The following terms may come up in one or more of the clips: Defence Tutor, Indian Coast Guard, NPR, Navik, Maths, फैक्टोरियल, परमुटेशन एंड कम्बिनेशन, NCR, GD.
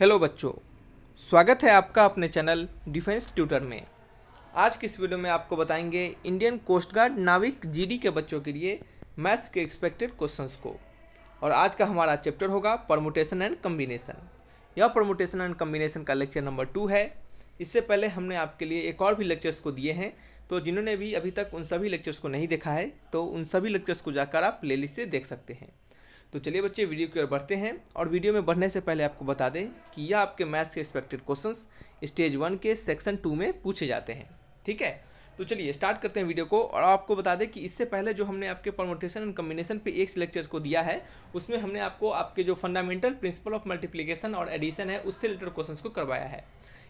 Hello बच्चों, स्वागत है आपका अपने चैनल डिफेंस ट्यूटर में। आज की इस वीडियो में आपको बताएंगे इंडियन कोस्ट गार्ड नाविक जीडी के बच्चों के लिए मैथ्स के एक्सपेक्टेड क्वेश्चंस को। और आज का हमारा चैप्टर होगा परमुटेशन एंड कम्बिनेशन। यह परमुटेशन एंड कम्बिनेशन का लेक्चर नंबर 2 है। इससे पहले हमने आपके लिए एक और भी लेक्चर्स को दिए हैं, तो जिन्होंने भी अभी तक उन सभी लेक्चर्स को नहीं देखा है तो उन सभी लेक्चर्स को जाकर आप प्लेलिस्ट से देख सकते हैं। तो चलिए बच्चे, वीडियो की ओर बढ़ते हैं। और वीडियो में बढ़ने से पहले आपको बता दें कि यह आपके मैथ्स के एक्सपेक्टेड क्वेश्चंस स्टेज 1 के सेक्शन 2 में पूछे जाते हैं। ठीक है, तो चलिए स्टार्ट करते हैं वीडियो को। और आपको बता दें कि इससे पहले जो हमने आपके परमुटेशन एंड कम्बिनेशन पे एक लेक्चर को दिया है, उसमें हमने आपको आपके जो फंडामेंटल प्रिंसिपल ऑफ मल्टीप्लीकेशन और एडिशन है उससे रिलेटेड क्वेश्चन को करवाया है।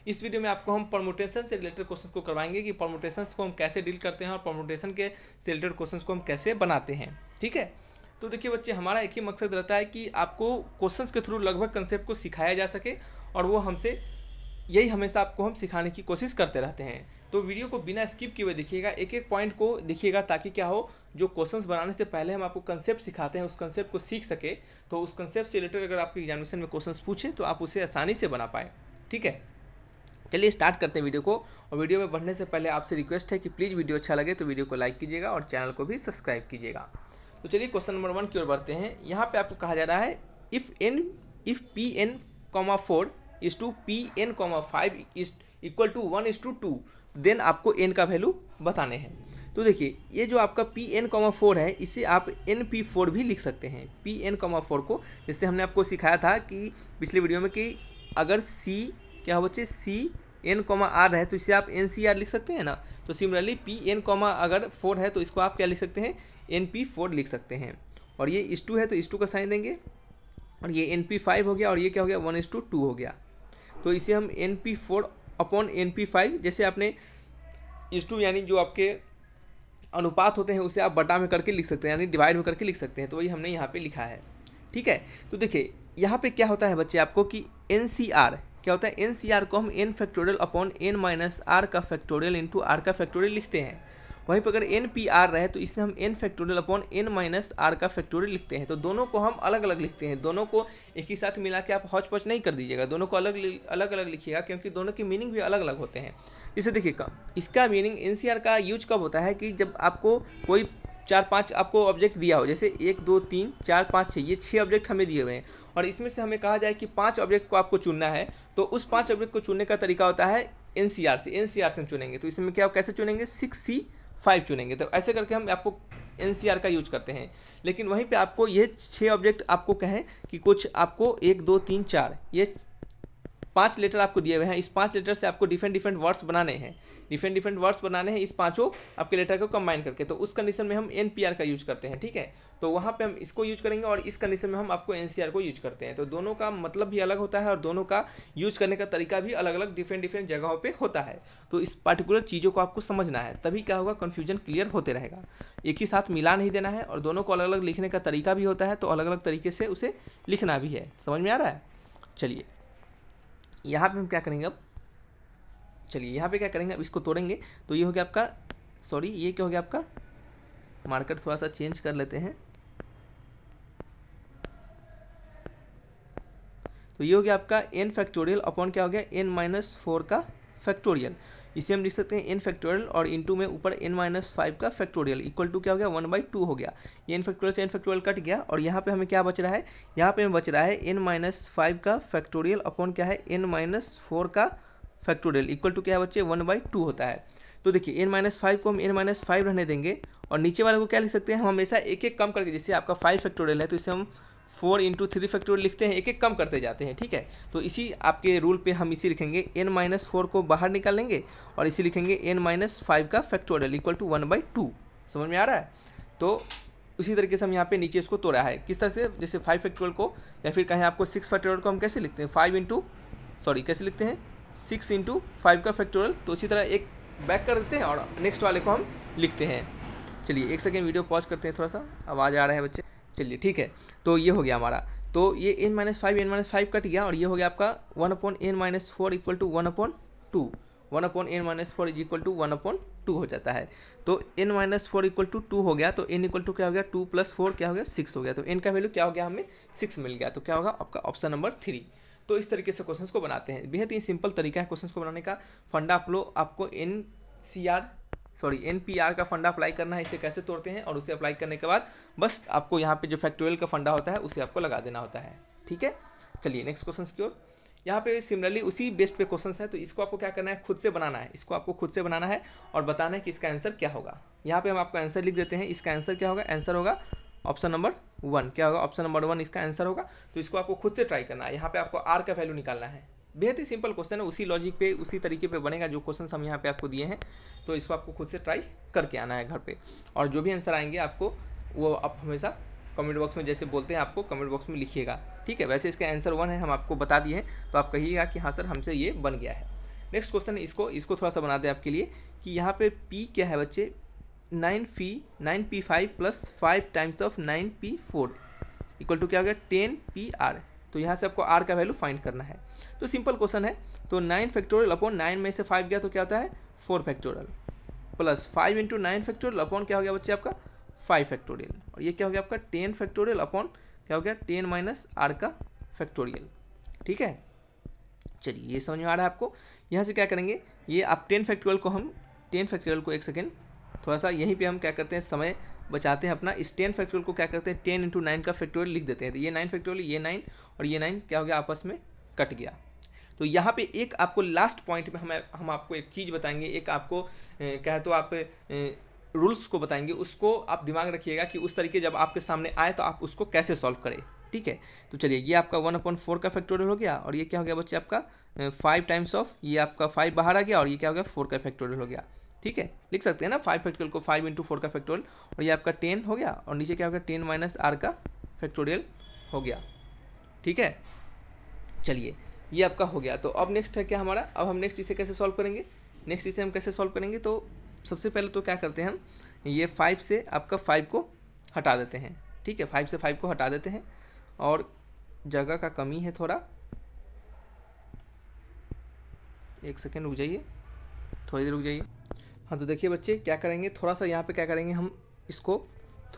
इस वीडियो में आपको हम परमुटेशन से रिलेटेड क्वेश्चन को करवाएंगे कि परमुटेशन को हम कैसे डील करते हैं और परमुटेशन के रिलेटेड क्वेश्चन को हम कैसे बनाते हैं। ठीक है, तो देखिए बच्चे, हमारा एक ही मकसद रहता है कि आपको क्वेश्चंस के थ्रू लगभग कंसेप्ट को सिखाया जा सके, और वो हमसे यही हमेशा आपको हम सिखाने की कोशिश करते रहते हैं। तो वीडियो को बिना स्किप किए हुए देखिएगा, एक एक पॉइंट को देखिएगा, ताकि क्या हो, जो क्वेश्चंस बनाने से पहले हम आपको कंसेप्ट सिखाते हैं उस कंसेप्ट को सीख सके, तो उस कंसेप्ट से रिलेटेड अगर आपके एग्जामिनेशन में क्वेश्चन पूछें तो आप उसे आसानी से बना पाएँ। ठीक है, चलिए स्टार्ट करते हैं वीडियो को। और वीडियो में बढ़ने से पहले आपसे रिक्वेस्ट है कि प्लीज़ वीडियो अच्छा लगे तो वीडियो को लाइक कीजिएगा और चैनल को भी सब्सक्राइब कीजिएगा। तो चलिए क्वेश्चन नंबर 1 की ओर बढ़ते हैं। यहाँ पे आपको कहा जा रहा है if P N comma 4 is to P N comma 5 is equal to 1:2 then आपको एन का वैल्यू बताने हैं। तो देखिए, ये जो आपका पी एन कॉमा 4 है, इसे आप NP4 भी लिख सकते हैं। पी एन कॉमा 4 को, जिससे हमने आपको सिखाया था कि पिछले वीडियो में कि अगर C क्या हो बच्चे, C n, R है तो इसे आप NCR लिख सकते हैं ना। तो सिमिलरली Pn अगर 4 है तो इसको आप क्या लिख सकते हैं, NP4 लिख सकते हैं। और ये इस 2 है तो इस 2 का साइन देंगे, और ये NP5 हो गया, और ये क्या हो गया, 1:2 हो गया। तो इसे हम NP4/NP5, जैसे आपने इस 2 यानी जो आपके अनुपात होते हैं उसे आप बटा में करके लिख सकते हैं, यानी डिवाइड में करके लिख सकते हैं। तो वही हमने यहाँ पर लिखा है। ठीक है, तो देखिए यहाँ पर क्या होता है बच्चे, आपको कि NCR क्या होता है, NCR को हम n फैक्टोरियल upon n minus r का फैक्टोरियल इंटू r का फैक्टोरियल लिखते हैं। वहीं पर अगर NPR रहे तो इसे हम n फैक्टोरियल upon n minus r का फैक्टोरियल लिखते हैं। तो दोनों को हम अलग अलग लिखते हैं, दोनों को एक ही साथ मिला के आप हौच पौच नहीं कर दीजिएगा, दोनों को अलग अलग लिखिएगा, क्योंकि दोनों के मीनिंग भी अलग अलग होते हैं। इसे देखिएगा, इसका मीनिंग NCR का यूज कब होता है कि जब आपको कोई 4-5 आपको ऑब्जेक्ट दिया हो, जैसे 1, 2, 3, 4, 5, 6, ये 6 ऑब्जेक्ट हमें दिए हुए हैं, और इसमें से हमें कहा जाए कि 5 ऑब्जेक्ट को आपको चुनना है। तो उस 5 ऑब्जेक्ट को चुनने का तरीका होता है एनसीआर से हम चुनेंगे। तो इसमें क्या आप कैसे चुनेंगे, 6C5 चुनेंगे। तो ऐसे करके हम आपको NCR का यूज करते हैं। लेकिन वहीं पर आपको ये 6 ऑब्जेक्ट आपको कहें कि कुछ आपको 1, 2, 3, 4 ये 5 लेटर आपको दिए हुए हैं। इस 5 लेटर से आपको डिफरेंट वर्ड्स बनाने हैं, डिफरेंट वर्ड्स बनाने हैं इस 5 आपके लेटर को कंबाइन करके। तो उस कंडीशन में हम NPR का यूज करते हैं। ठीक है, तो वहाँ पे हम इसको यूज करेंगे, और इस कंडीशन में हम आपको NCR को यूज करते हैं। तो दोनों का मतलब भी अलग होता है, और दोनों का यूज करने का तरीका भी अलग अलग डिफरेंट जगहों पर होता है। तो इस पार्टिकुलर चीज़ों को आपको समझना है, तभी क्या होगा, कन्फ्यूजन क्लियर होते रहेगा। एक ही साथ मिला नहीं देना है, और दोनों को अलग अलग लिखने का तरीका भी होता है, तो अलग अलग तरीके से उसे लिखना भी है। समझ में आ रहा है? चलिए यहाँ पे हम क्या करेंगे अब, चलिए यहाँ पे क्या करेंगे अब, इसको तोड़ेंगे। तो ये हो गया आपका, सॉरी ये क्या हो गया आपका, मार्कर थोड़ा सा चेंज कर लेते हैं। तो ये हो गया आपका n फैक्टोरियल अपॉन क्या हो गया, n-4 का फैक्टोरियल। इसे हम लिख सकते हैं n फैक्टोरियल और इनटू में ऊपर n-5 का फैक्टोरियल इक्वल टू क्या हो गया, 1/2 हो गया। ये n फैक्टोरियल से n फैक्टोरियल कट गया, और यहाँ पे हमें क्या बच रहा है, यहाँ पे हमें बच रहा है n-5 का फैक्टोरियल अपॉन क्या है, n-4 का फैक्टोरियल इक्वल टू क्या है बच्चे, 1/2 होता है। तो देखिए n-5 को हम n-5 रहने देंगे, और नीचे वाले को क्या लिख सकते हैं हम, हमेशा एक एक कम करके, जैसे आपका 5 फैक्टोरियल है तो इसे हम 4 फैक्टोरियल लिखते हैं, एक एक कम करते जाते हैं। ठीक है, तो इसी आपके रूल पे हम इसी लिखेंगे, n-4 को बाहर निकाल लेंगे, और इसी लिखेंगे n-5 का फैक्टोरियल इक्वल टू 1/2। समझ में आ रहा है? तो उसी तरीके से हम यहाँ पे नीचे इसको तोड़ा है, किस तरह से, जैसे 5 फैक्टोरियल को, या फिर कहें आपको 6 फैक्टोरियल को हम कैसे लिखते हैं, 6 इंटू 5 का फैक्टोरियल। तो इसी तरह एक बैक कर देते हैं और नेक्स्ट वाले को हम लिखते हैं। चलिए एक सेकेंड वीडियो पॉज करते हैं, थोड़ा सा आवाज़ आ रहा है बच्चे। चलिए ठीक है, तो ये हो गया हमारा, तो ये n-5 कट गया, और ये हो गया आपका 1/n-4 equal to 1/2। 1/n-4 is equal to 1/2 हो जाता है। तो n-4 इक्वल टू 2 हो गया, तो n इक्वल टू क्या हो गया, 2 + 4 क्या हो गया, 6 हो गया। तो n का वैल्यू क्या हो गया, हमें 6 मिल गया। तो क्या होगा आपका ऑप्शन नंबर 3। तो इस तरीके से क्वेश्चंस को बनाते हैं। बेहद ही सिंपल तरीका है क्वेश्चंस को बनाने का। फंडा फ्लो आपको एनपीआर का फंडा अप्लाई करना है, इसे कैसे तोड़ते हैं, और उसे अप्लाई करने के बाद बस आपको यहाँ पे जो फैक्टोरियल का फंडा होता है उसे आपको लगा देना होता है। ठीक है, चलिए नेक्स्ट क्वेश्चन की ओर। यहाँ पे सिमिलरली उसी बेस्ट पे क्वेश्चन है, तो इसको आपको क्या करना है, खुद से बनाना है। इसको आपको खुद से बनाना है और बताना है कि इसका आंसर क्या होगा। यहाँ पे हम आपको आंसर लिख देते हैं, इसका आंसर क्या होगा, आंसर होगा ऑप्शन नंबर 1। क्या होगा, ऑप्शन नंबर 1 इसका आंसर होगा। तो इसको आपको खुद से ट्राई करना है, यहाँ पे आपको आर का वैल्यू निकालना है। बेहद ही सिंपल क्वेश्चन है, उसी लॉजिक पे उसी तरीके पे बनेगा जो क्वेश्चन हम यहाँ पे आपको दिए हैं। तो इसको आपको खुद से ट्राई करके आना है घर पे, और जो भी आंसर आएंगे आपको वो आप हमेशा कमेंट बॉक्स में, जैसे बोलते हैं आपको कमेंट बॉक्स में लिखिएगा। ठीक है, वैसे इसका आंसर 1 है, हम आपको बता दिए हैं, तो आप कहिएगा कि हाँ सर हमसे ये बन गया है। नेक्स्ट क्वेश्चन, इसको थोड़ा सा बना दें आपके लिए कि यहाँ पे पी क्या है बच्चे, 9P5 plus 5 times of 9P4 equal to क्या हो गया, 10PR। तो यहाँ से आपको R का वैल्यू फाइंड करना है। तो सिंपल क्वेश्चन है, तो 9 फैक्टोरियल अपॉन 9 में से 5 गया तो क्या होता है 4 फैक्टोरियल plus 5 into 9 फैक्टोरियल upon क्या हो गया बच्चे आपका 5 फैक्टोरियल, और ये क्या हो गया आपका 10 फैक्टोरियल अपॉन क्या हो गया 10 माइनस R का फैक्टोरियल। ठीक है, चलिए ये समझ में आ रहा है आपको। यहाँ से क्या करेंगे, ये आप 10 फैक्टोरियल को एक सेकेंड, थोड़ा सा यहीं पे हम क्या करते हैं समय बचाते हैं अपना। इस 10 फैक्टोरियल को क्या करते हैं 10 इंटू 9 का फैक्टोरियल लिख देते हैं। तो ये 9 फैक्टोरियल, ये 9 और ये 9 क्या हो गया आपस में कट गया। तो यहाँ पे एक आपको लास्ट पॉइंट में हम आपको एक चीज़ बताएंगे, एक आपको कहे तो आप रूल्स को बताएंगे, उसको आप दिमाग रखिएगा कि उस तरीके जब आपके सामने आए तो आप उसको कैसे सॉल्व करें। ठीक है, तो चलिए ये आपका 1/4 का फैक्टोरियल हो गया, और ये क्या हो गया बच्चे आपका 5 टाइम्स ऑफ, ये आपका 5 बाहर आ गया, और ये क्या हो गया 4 का फैक्टोरियल हो गया। ठीक है, लिख सकते हैं ना 5 फैक्टोरियल को 5 इंटू 4 का फैक्टोरियल, और ये आपका 10 हो गया, और नीचे क्या हो गया 10 माइनस R का फैक्टोरियल हो गया। ठीक है, चलिए ये आपका हो गया। तो अब नेक्स्ट है क्या हमारा, अब हम नेक्स्ट इसे कैसे सॉल्व करेंगे, तो सबसे पहले तो क्या करते हैं हम, ये 5 से आपका 5 को हटा देते हैं। ठीक है, 5 से 5 को हटा देते हैं, और जगह का कमी है थोड़ा, एक सेकेंड रुक जाइए, थोड़ी देर रुक जाइए। हाँ, तो देखिए बच्चे क्या करेंगे, थोड़ा सा यहाँ पे क्या करेंगे हम, इसको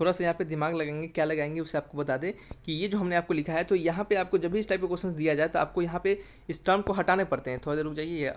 थोड़ा सा यहाँ पे दिमाग लगाएंगे, क्या लगाएंगे उसे आपको बता दें कि ये जो हमने आपको लिखा है, तो यहाँ पे आपको जब भी इस टाइप के क्वेश्चन दिया जाए तो आपको यहाँ पे इस टर्म को हटाने पड़ते हैं। थोड़ी देर रुक जाइए।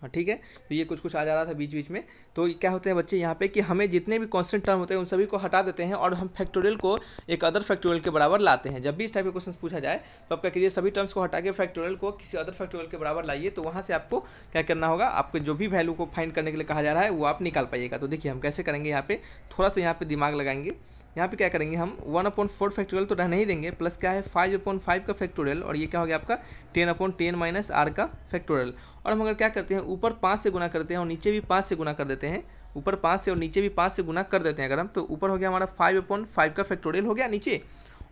हाँ ठीक है, तो ये कुछ आ जा रहा था बीच बीच में। तो क्या होते हैं बच्चे यहाँ पे कि हमें जितने भी कांस्टेंट टर्म होते हैं उन सभी को हटा देते हैं, और हम फैक्टोरियल को एक अदर फैक्टोरियल के बराबर लाते हैं। जब भी इस टाइप के क्वेश्चन पूछा जाए तो आपका करिए सभी टर्म्स को हटा के फैक्टोरियल को किसी अदर फैक्टोरियल के बराबर लाइए। तो वहाँ से आपको क्या करना होगा, आपके जो भी वैल्यू को फाइंड करने के लिए कहा जा रहा है वो आप निकाल पाइएगा। तो देखिए हम कैसे करेंगे, यहाँ पे थोड़ा सा यहाँ पे दिमाग लगाएंगे। यहाँ पे क्या करेंगे हम 1/4 फैक्टोरियल तो रहने ही देंगे, प्लस क्या है 5/5 का फैक्टोरियल, और ये क्या हो गया आपका 10/10 माइनस R का फैक्टोरियल। और हम अगर क्या करते हैं, ऊपर 5 से गुना करते हैं और नीचे भी 5 से गुना कर देते हैं, ऊपर 5 से और नीचे भी 5 से गुना कर देते हैं अगर हम, तो ऊपर हो गया हमारा 5/5 का फैक्टोरियल हो गया नीचे,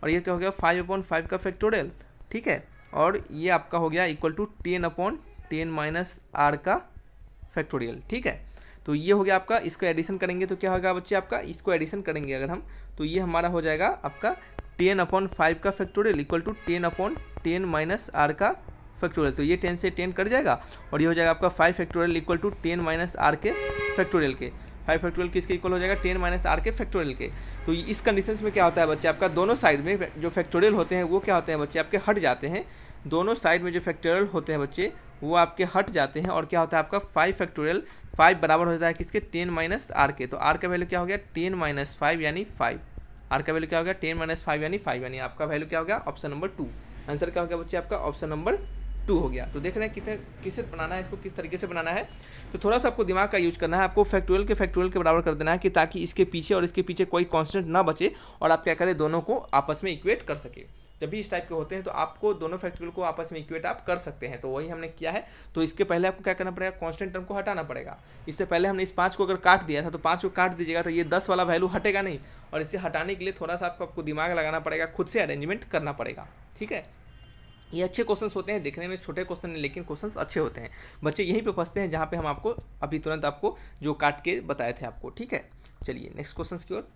और ये क्या हो गया 5/5 का फैक्टोरियल। ठीक है, और ये आपका हो गया इक्वल टू 10/10 माइनस R का फैक्टोरियल। ठीक है, तो ये हो गया आपका। इसको एडिशन करेंगे तो क्या होगा बच्चे आपका, इसको एडिशन करेंगे अगर हम, तो ये हमारा हो जाएगा आपका 10/5 का फैक्टोरियल equal to 10/10 minus R का फैक्टोरियल। तो ये 10 से 10 कट जाएगा, और ये हो जाएगा आपका 5 फैक्टोरियल equal to 10 minus R के फैक्टोरियल के। 5 फैक्टोरियल किसके इक्वल हो जाएगा 10 माइनस R के फैक्टोरियल के। तो इस कंडीशन में क्या होता है बच्चे आपका, दोनों साइड में जो फैक्टोरियल होते हैं वो क्या होते हैं बच्चे आपके हट जाते हैं। दोनों साइड में जो फैक्टोरियल होते हैं बच्चे वो आपके हट जाते हैं, और क्या होता है आपका 5/5 बराबर हो जाता है किसके 10 माइनस R के। तो R का वैल्यू क्या हो गया 10 माइनस 5 यानी 5। R का वैल्यू क्या हो गया 10 माइनस 5 यानी 5, यानी आपका वैल्यू क्या हो गया ऑप्शन नंबर 2। आंसर क्या हो गया बच्चे आपका ऑप्शन नंबर 2 हो गया। तो देख रहे हैं कितने किससे बनाना है, इसको किस तरीके से बनाना है। तो थोड़ा सा आपको दिमाग का यूज करना है, आपको फैक्टोरियल के बराबर कर देना है कि ताकि इसके पीछे और इसके पीछे कोई कॉन्स्टेंट ना बचे, और आप क्या करें दोनों को आपस में इक्वेट कर सके। जब भी इस टाइप के होते हैं तो आपको दोनों फैक्टोरियल को आपस में इक्वेट आप कर सकते हैं, तो वही हमने किया है। तो इसके पहले आपको क्या करना पड़ेगा, कांस्टेंट टर्म को हटाना पड़ेगा। इससे पहले हमने इस 5 को अगर काट दिया था, तो 5 को काट दीजिएगा तो ये 10 वाला वैल्यू हटेगा नहीं, और इससे हटाने के लिए थोड़ा सा आपको दिमाग लगाना पड़ेगा, खुद से अरेंजमेंट करना पड़ेगा। ठीक है, ये अच्छे क्वेश्चंस होते हैं, देखने में छोटे क्वेश्चन हैं लेकिन क्वेश्चंस अच्छे होते हैं। बच्चे यहीं पे फंसते हैं जहाँ पे हम आपको अभी तुरंत आपको जो काट के बताए थे आपको। ठीक है, चलिए नेक्स्ट क्वेश्चन की ओर।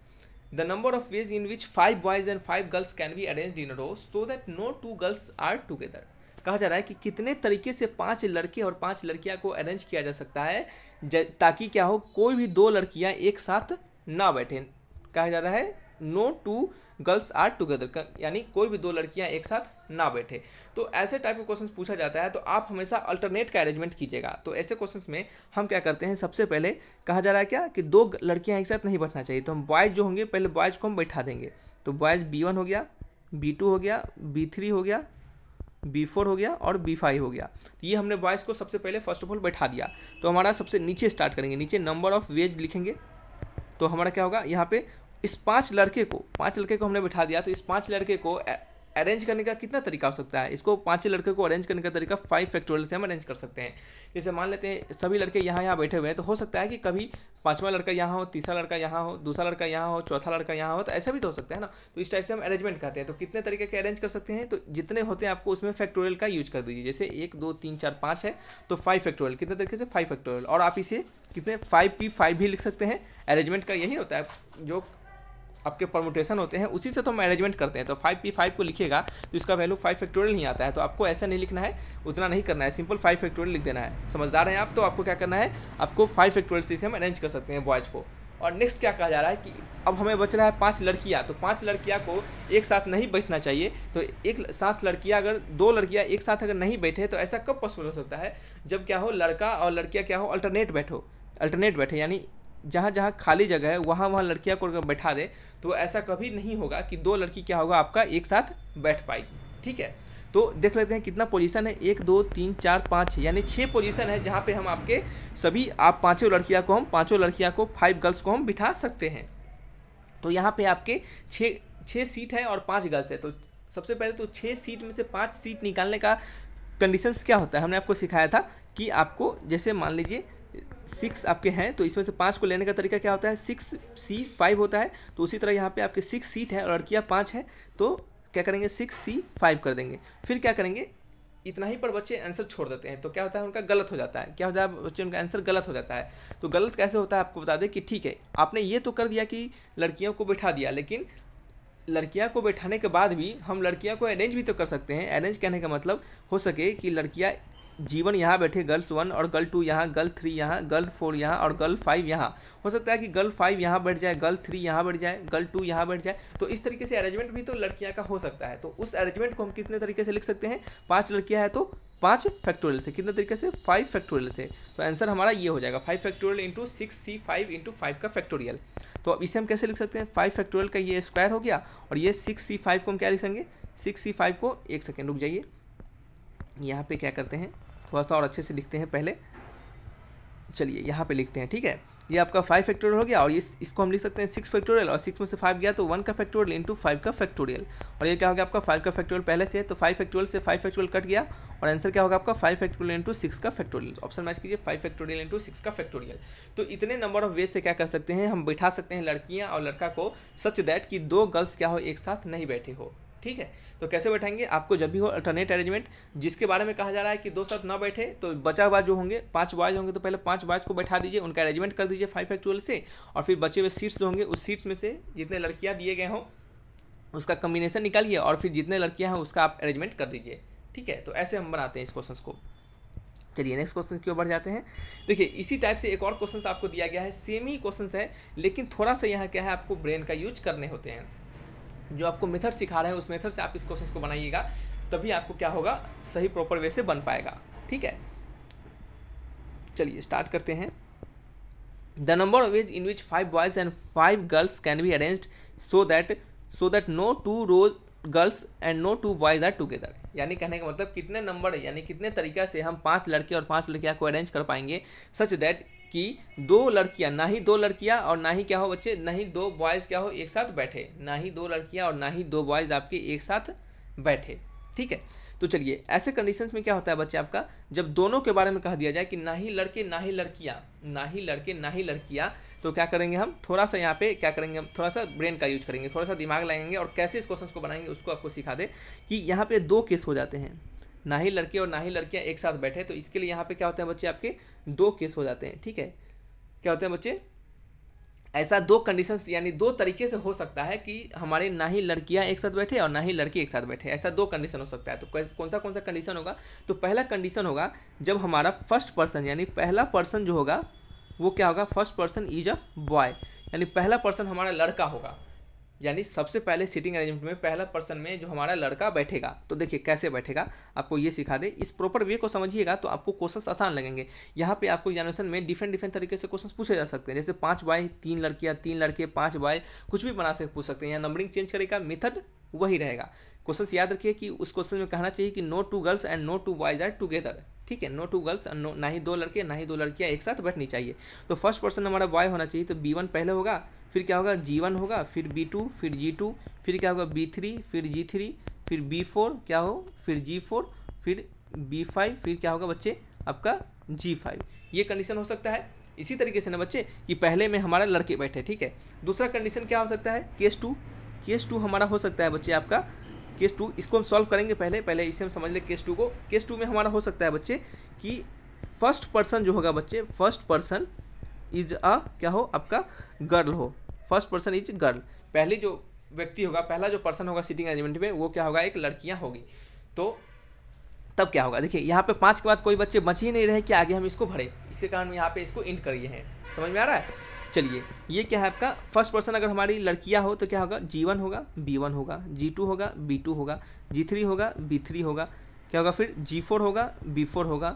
The number of ways in which 5 boys and 5 girls can be arranged in a row so that no 2 girls are together. कहा जा रहा है कि कितने तरीके से 5 लड़के और 5 लड़कियां को अरेंज किया जा सकता है ताकि क्या हो, कोई भी 2 लड़कियां एक साथ ना बैठें। कहा जा रहा है no two girls are together, यानी कोई भी दो लड़कियां एक साथ ना बैठे। तो ऐसे टाइप के क्वेश्चन पूछा जाता है, तो आप हमेशा अल्टरनेट का अरेंजमेंट कीजिएगा। तो ऐसे क्वेश्चन में हम क्या करते हैं, सबसे पहले कहा जा रहा है क्या कि दो लड़कियां एक साथ नहीं बैठना चाहिए, तो हम बॉयज जो होंगे पहले बॉयज को हम बैठा देंगे। तो बॉयज B1 हो गया, B2 हो गया, B3 हो गया, B4 हो गया और B5 हो गया। तो ये हमने बॉयज़ को सबसे पहले फर्स्ट ऑफ ऑल बैठा दिया। तो हमारा सबसे नीचे स्टार्ट करेंगे, नीचे नंबर ऑफ वेज लिखेंगे। तो हमारा क्या होगा यहाँ पे, इस पांच लड़के को हमने बैठा दिया। तो इस पांच लड़के को अरेंज करने का कितना तरीका हो सकता है, इसको पाँच लड़के को अरेंज करने का तरीका 5 फैक्टोरियल से हम अरेंज कर सकते हैं। जैसे मान लेते हैं सभी लड़के यहाँ बैठे हुए हैं, तो हो सकता है कि कभी पांचवा लड़का यहाँ हो, तीसरा लड़का यहाँ हो, दूसरा लड़का यहाँ हो, चौथा लड़का यहाँ हो, तो ऐसा भी तो हो सकता है ना। तो इस टाइप से हम अरेंजमेंट करते हैं। तो कितने तरीके के अरेंज कर सकते हैं, तो जितने होते हैं आपको उसमें फैक्टोरियल का यूज कर दीजिए। जैसे 1 2 3 4 5 है, तो 5 फैक्टोरियल कितने तरीके से, 5 फैक्टोरियल। और आप इसे कितने 5P5 भी लिख सकते हैं। अरेंजमेंट का यही होता है, जो आपके परमुटेशन होते हैं उसी से तो हम अरेंजमेंट करते हैं। तो 5P5 को लिखेगा तो इसका वैल्यू 5 फैक्टोरियल नहीं आता है। तो आपको ऐसा नहीं लिखना है, उतना नहीं करना है, सिंपल 5 फैक्टोरियल लिख देना है। समझदार हैं आप, तो आपको क्या करना है, आपको 5 फैक्टोरियल से हम अरेंज कर सकते हैं बॉयज़ को। और नेक्स्ट क्या कहा जा रहा है कि अब हमें बच रहा है 5 लड़कियाँ। तो 5 लड़कियाँ को एक साथ नहीं बैठना चाहिए। तो एक साथ लड़कियाँ, अगर दो लड़कियाँ एक साथ अगर नहीं बैठे, तो ऐसा कब पॉसिबल हो सकता है, जब क्या हो लड़का और लड़कियाँ क्या हो अल्टरनेट बैठे, यानी जहाँ खाली जगह है वहाँ लड़कियाँ को अगर बैठा दे, तो ऐसा कभी नहीं होगा कि दो लड़की क्या होगा आपका एक साथ बैठ पाएगी। ठीक है, तो देख लेते हैं कितना पोजीशन है, 1 2 3 4 5 यानी 6 पोजीशन है जहाँ पे हम आपके सभी आप पाँचों लड़कियाँ को 5 गर्ल्स को हम बिठा सकते हैं। तो यहाँ पे आपके 6 सीट है और 5 गर्ल्स है। तो सबसे पहले तो 6 सीट में से 5 सीट निकालने का कंडीशंस क्या होता है, हमने आपको सिखाया था कि आपको जैसे मान लीजिए 6 आपके हैं, तो इसमें से 5 को लेने का तरीका क्या होता है, 6C5 होता है। तो उसी तरह यहाँ पे आपके 6 सीट है और लड़कियाँ 5 हैं, तो क्या करेंगे 6C5 कर देंगे। फिर क्या करेंगे, इतना ही पर बच्चे आंसर छोड़ देते हैं। तो क्या होता है, उनका गलत हो जाता है। क्या होता है, बच्चे उनका आंसर गलत हो जाता है। तो गलत कैसे होता है आपको बता दें कि ठीक है आपने ये तो कर दिया कि लड़कियों को बैठा दिया, लेकिन लड़कियां को बैठाने के बाद भी हम लड़कियां को अरेंज भी तो कर सकते हैं। अरेंज कहने का मतलब हो सके कि लड़कियां जीवन यहाँ बैठे, गर्ल्स 1 और गर्ल 2 यहाँ, गर्ल 3 यहाँ, गर्ल 4 यहाँ और गर्ल 5 यहाँ। हो सकता है कि गर्ल 5 यहाँ बैठ जाए, गर्ल 3 यहाँ बैठ जाए, गर्ल 2 यहाँ बैठ जाए। तो इस तरीके से अरेंजमेंट भी तो लड़कियाँ का हो सकता है। तो उस अरेंजमेंट को हम कितने तरीके से लिख सकते हैं, 5 लड़कियाँ हैं तो 5 फैक्टोरियल से, कितने तरीके से, 5 फैक्टोरियल से। तो आंसर हमारा ये हो जाएगा 5 फैक्टोरियल इंटू 6C5 इंटू 5 का फैक्टोरियल। तो अब इसे हम कैसे लिख सकते हैं, 5 फैक्टोरियल का ये स्क्वायर हो गया और ये 6C5 को हम क्या लिखेंगे, 6C5 को, 1 सेकेंड रुक जाइए, यहाँ पे क्या करते हैं थोड़ा सा और अच्छे से लिखते हैं पहले, चलिए यहाँ पे लिखते हैं। ठीक है, ये आपका 5 फैक्टोरियल हो गया और ये इसको हम लिख सकते हैं 6 फैक्टोरियल और 6 में से 5 गया तो 1 का फैक्टोरियल इंटू 5 का फैक्टोरियल। और ये क्या हो गया आपका 5 का फैक्टोरियल पहले से है, तो 5 फैक्टोरियल से 5 फैक्टोरियल कट गया और आंसर क्या होगा आपका 5 फैक्टोरियल इंटू 6 का फैक्टोरियल। ऑप्शन मैच कीजिए, 5 फैक्टोरियल इंटू 6 का फैक्टोरियल। तो इतने नंबर ऑफ वेज से क्या कर सकते हैं, हम बैठा सकते हैं लड़कियाँ और लड़का को, सच दैट कि दो गर्ल्स क्या हो एक साथ नहीं बैठे हो। ठीक है, तो कैसे बैठाएंगे, आपको जब भी हो अल्टरनेट अरेंजमेंट, जिसके बारे में कहा जा रहा है कि दो साथ ना बैठे, तो बचा हुआ जो होंगे 5 बॉयज होंगे, तो पहले 5 बॉयज को बैठा दीजिए, उनका अरेंजमेंट कर दीजिए 5 फैक्टोरियल से। और फिर बचे हुए सीट्स होंगे, उस सीट्स में से जितने लड़कियां दिए गए हों उसका कम्बिनेशन निकालिए और फिर जितने लड़कियाँ हैं उसका आप अरेंजमेंट कर दीजिए। ठीक है, तो ऐसे हम बनाते हैं इस क्वेश्चन को। चलिए नेक्स्ट क्वेश्चन की ओर बढ़ जाते हैं। देखिए इसी टाइप से एक और क्वेश्चन आपको दिया गया है, सेम ही क्वेश्चन है, लेकिन थोड़ा सा यहाँ क्या है आपको ब्रेन का यूज करने होते हैं। जो आपको मेथड सिखा रहे हैं उस मेथड से आप इस क्वेश्चन को बनाइएगा, तभी आपको क्या होगा सही प्रॉपर वे से बन पाएगा। ठीक है, चलिए स्टार्ट करते हैं। The number of ways in which 5 boys and 5 girls can be arranged so that no two rows girls and no two boys are together. यानी कहने का मतलब कितने नंबर, यानी कितने तरीक़ा से हम 5 लड़के और 5 लड़कियाँ को अरेंज कर पाएंगे, सच दैट कि दो लड़कियां, ना ही दो लड़कियां और ना ही क्या हो बच्चे, ना ही दो बॉयज़ क्या हो एक साथ बैठे, ना ही दो लड़कियां और ना ही दो बॉयज़ आपके एक साथ बैठे। ठीक है, तो चलिए ऐसे कंडीशंस में क्या होता है बच्चे आपका, जब दोनों के बारे में कहा दिया जाए कि ना ही लड़के ना ही लड़कियां, ना ही लड़के ना ही लड़कियां, तो क्या करेंगे हम थोड़ा सा यहाँ पे क्या करेंगे, हम थोड़ा सा ब्रेन का यूज करेंगे, थोड़ा सा दिमाग लगाएंगे। और कैसे इस क्वेश्चन को बनाएंगे उसको आपको सिखा दे कि यहाँ पे 2 केस हो जाते हैं, ना ही लड़के और ना ही लड़कियाँ एक साथ बैठे, तो इसके लिए यहाँ पे क्या होते हैं बच्चे आपके 2 केस हो जाते हैं। ठीक है, क्या होते हैं बच्चे, ऐसा 2 कंडीशंस यानी 2 तरीके से हो सकता है कि हमारे ना ही लड़कियाँ एक साथ बैठे और ना ही लड़के एक साथ बैठे, ऐसा 2 कंडीशन हो सकता है। तो कौन सा कंडीशन होगा, तो पहला कंडीशन होगा जब हमारा फर्स्ट पर्सन यानी पहला पर्सन जो होगा वो क्या होगा, first person is a boy, यानी पहला पर्सन हमारा लड़का होगा। यानी सबसे पहले सीटिंग अरेंजमेंट में पहला पर्सन में जो हमारा लड़का बैठेगा। तो देखिए कैसे बैठेगा, आपको ये सिखा दे। इस प्रॉपर वे को समझिएगा तो आपको क्वेश्चन आसान लगेंगे। यहाँ पे आपको एग्जामिनेशन में डिफरेंट तरीके से क्वेश्चन पूछे जा सकते हैं, जैसे 5 बाय 3 लड़कियाँ 3 लड़के 5 बाय कुछ भी बना से पूछ सकते हैं। यहाँ नंबरिंग चेंज करेगा, मेथड वही रहेगा। क्वेश्चन याद रखिए कि उस क्वेश्चन में कहना चाहिए कि no two girls and no two boys are together, ठीक है। नो टू गर्ल्स, ना ही 2 लड़के ना ही 2 लड़कियाँ एक साथ बैठनी चाहिए। तो फर्स्ट पर्सन हमारा बॉय होना चाहिए, तो B1 पहले होगा, फिर क्या होगा G1 होगा, फिर B2, फिर G2, फिर क्या होगा B3, फिर G3, फिर B4 क्या हो, फिर G4, फिर B5, फिर क्या होगा बच्चे आपका G5। ये कंडीशन हो सकता है इसी तरीके से ना बच्चे कि पहले में हमारा लड़के बैठे, ठीक है। दूसरा कंडीशन क्या हो सकता है, केस टू हमारा हो सकता है बच्चे आपका केस टू। इसको हम सॉल्व करेंगे, पहले इसे हम समझ ले केस टू को। केस टू में हमारा हो सकता है बच्चे कि फर्स्ट पर्सन जो होगा बच्चे, फर्स्ट पर्सन इज अ क्या हो आपका गर्ल हो, फर्स्ट पर्सन इज गर्ल। पहले जो व्यक्ति होगा, पहला जो पर्सन होगा सीटिंग अरेंजमेंट में वो क्या होगा, एक लड़कियां होगी। तो तब क्या होगा, देखिए यहाँ पे 5 के बाद कोई बच्चे बच ही नहीं रहे कि आगे हम इसको भरे, इसके कारण यहाँ पे इसको इंड करिए हैं। समझ में आ रहा है? चलिए, ये क्या है आपका फर्स्ट पर्सन अगर हमारी लड़कियां हो तो क्या होगा G1 होगा, B1 होगा, G2 होगा, B2 होगा, G3 होगा, B3 होगा, क्या होगा फिर G4 होगा, B4 होगा,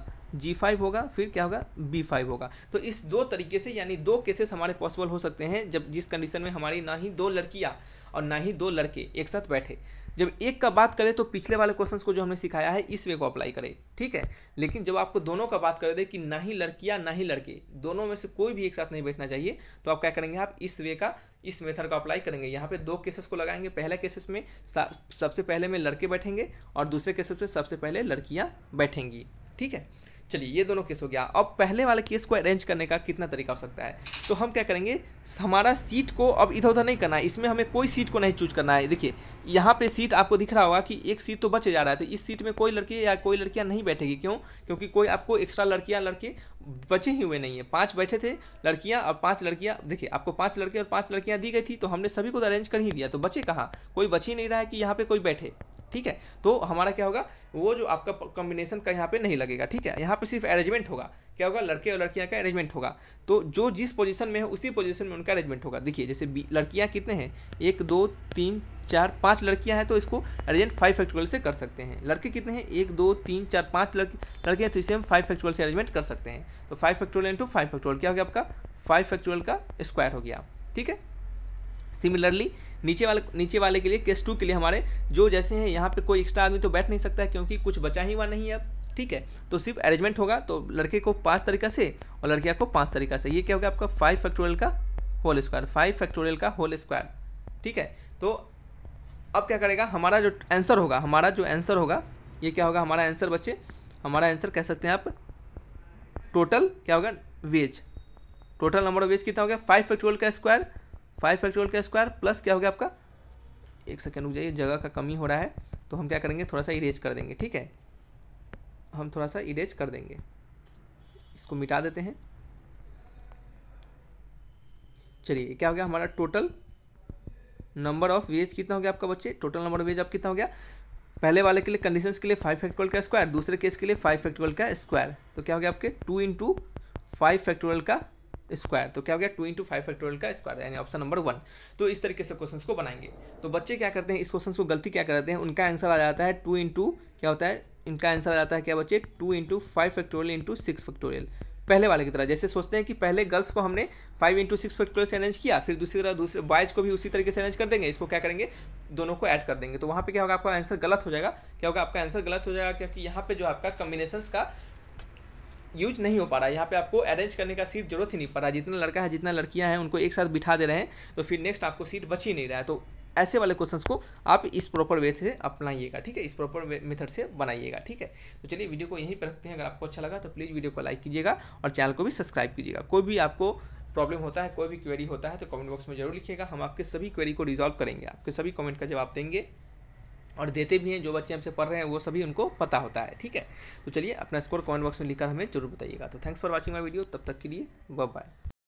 G5 होगा, फिर क्या होगा B5 होगा। तो इस 2 तरीके से यानी 2 केसेस हमारे पॉसिबल हो सकते हैं जब जिस कंडीशन में हमारी ना ही 2 लड़कियां और ना ही 2 लड़के एक साथ बैठे। जब एक का बात करें तो पिछले वाले क्वेश्चंस को जो हमने सिखाया है इस वे को अप्लाई करें, ठीक है। लेकिन जब आपको दोनों का बात कर दे कि ना ही लड़कियां ना ही लड़के, दोनों में से कोई भी एक साथ नहीं बैठना चाहिए, तो आप क्या करेंगे, आप इस वे का इस मेथड का अप्लाई करेंगे। यहाँ पे 2 केसेस को लगाएंगे, पहले केसेस में सबसे पहले में लड़के बैठेंगे और दूसरे केसेस में सबसे पहले लड़कियाँ बैठेंगी, ठीक है। चलिए, ये दोनों केस हो गया। अब पहले वाले केस को अरेंज करने का कितना तरीका हो सकता है, तो हम क्या करेंगे, हमारा सीट को अब इधर उधर नहीं करना है, इसमें हमें कोई सीट को नहीं चूज करना है। देखिए यहाँ पे सीट आपको दिख रहा होगा कि एक सीट तो बचे जा रहा है, तो इस सीट में कोई लड़की या कोई लड़कियाँ नहीं बैठेगी। क्यों? क्योंकि कोई आपको एक्स्ट्रा लड़कियाँ लड़के बचे ही हुए नहीं है। 5 बैठे थे लड़कियाँ और 5 लड़कियाँ, देखिए आपको 5 लड़के और 5 लड़कियाँ दी गई थी, तो हमने सभी को अरेंज कर ही दिया, तो बचे कहाँ, कोई बच ही नहीं रहा है कि यहाँ पे कोई बैठे, ठीक है। तो हमारा क्या होगा, वो जो आपका कॉम्बिनेशन का यहाँ पे नहीं लगेगा, ठीक है। यहाँ पे सिर्फ अरेंजमेंट होगा, क्या होगा, लड़के और लड़कियाँ का अरेंजमेंट होगा। तो जो जिस पोजीशन में है उसी पोजीशन में उनका अरेंजमेंट होगा। देखिए जैसे लड़कियाँ कितने हैं, 1 2 3 4 5 लड़कियाँ हैं, तो इसको अरेंजमेंट 5 फैक्टोरियल से कर सकते हैं। लड़के कितने हैं, 1 2 3 4 5 लड़के हैं, तो इसे हम 5 फैक्टोरियल से अरेंजमेंट कर सकते हैं। तो 5 फैक्टोरियल इंटू 5 फैक्टोरियल क्या हो गया आपका 5 फैक्टोरियल का स्क्वायर हो गया, ठीक है। सिमिलरली नीचे वाले के लिए केस 2 के लिए हमारे जो जैसे हैं, यहाँ पे कोई एक्स्ट्रा आदमी तो बैठ नहीं सकता है क्योंकि कुछ बचा ही हुआ नहीं है अब, ठीक है। तो सिर्फ अरेंजमेंट होगा, तो लड़के को 5 तरीका से और लड़कियाँ को 5 तरीका से। ये क्या होगा आपका 5 फैक्टोरियल का होल स्क्वायर, 5 फैक्टोरियल का होल स्क्वायर, ठीक है। तो अब क्या करेगा, हमारा जो आंसर होगा ये क्या होगा, हमारा आंसर बच्चे, हमारा आंसर कह सकते हैं आप टोटल क्या होगा ways, total number of ways कितना हो गया 5 फैक्टोरियल का स्क्वायर, 5 फैक्टोरियल का स्क्वायर प्लस क्या हो गया आपका, एक सेकेंड रुक जाइए, जगह का कमी हो रहा है तो हम क्या करेंगे थोड़ा सा इरेज कर देंगे, ठीक है। हम थोड़ा सा इरेज कर देंगे, इसको मिटा देते हैं। चलिए, क्या हो गया हमारा टोटल नंबर ऑफ वेज कितना हो गया आपका बच्चे, टोटल नंबर ऑफ वेज आप कितना हो गया, पहले वाले के लिए कंडीशंस के लिए 5 फैक्टोरियल का स्क्वायर, दूसरे केस के लिए 5 फैक्टोरियल का स्क्वायर। तो क्या हो गया आपके 2 इंटू 5 फैक्टोरियल का स्क्वायर, तो क्या हो गया 2 इंटू 5 फैक्टोरियल का स्क्वायर, यानी ऑप्शन नंबर 1। तो इस तरीके से क्वेश्चंस को बनाएंगे। तो बच्चे क्या करते हैं, इस क्वेश्चंस को गलती क्या करते हैं, उनका आंसर आ जाता है 2 इंटू क्या होता है, इनका आंसर आ जाता है क्या बच्चे 2 इंटू 5 फैक्टोरियल इंटू 6 फैक्टोरियल। पहले वाले की तरह जैसे सोचते हैं कि पहले गर्ल्स को हमने 5 इंटू 6 फैक्टोरियल से अरेंज किया, फिर दूसरी तरह दूसरे बॉयज को भी उसी तरीके से अरेंज कर देंगे, इसको क्या करेंगे दोनों को ऐड कर देंगे। तो वहाँ पे क्या होगा आपका आंसर गलत हो जाएगा, क्या होगा आपका आंसर गलत हो जाएगा, क्योंकि यहाँ पे जो आपका कॉम्बिनेशंस का यूज नहीं हो पा रहा है, यहाँ पे आपको अरेंज करने का सीट जरूरत ही नहीं पड़ रहा। जितना लड़का है जितना लड़कियाँ हैं उनको एक साथ बिठा दे रहे हैं, तो फिर नेक्स्ट आपको सीट बच ही नहीं रहा है। तो ऐसे वाले क्वेश्चंस को आप इस प्रॉपर वे से अपनाइएगा, ठीक है, इस प्रॉपर मेथड से बनाइएगा, ठीक है। तो चलिए वीडियो को यहीं पर रखते हैं। अगर आपको अच्छा लगा तो प्लीज़ वीडियो को लाइक कीजिएगा और चैनल को भी सब्सक्राइब कीजिएगा। कोई भी आपको प्रॉब्लम होता है, कोई भी क्वेरी होता है तो कमेंट बॉक्स में जरूर लिखिएगा, हम आपके सभी क्वेरी को रिजॉल्व करेंगे, आपके सभी कमेंट का जवाब देंगे और देते भी हैं। जो बच्चे हमसे पढ़ रहे हैं वो सभी उनको पता होता है, ठीक है। तो चलिए अपना स्कोर कमेंट बॉक्स में लिखकर हमें जरूर बताइएगा। तो thanks for watching my video, तब तक के लिए बाय बाय।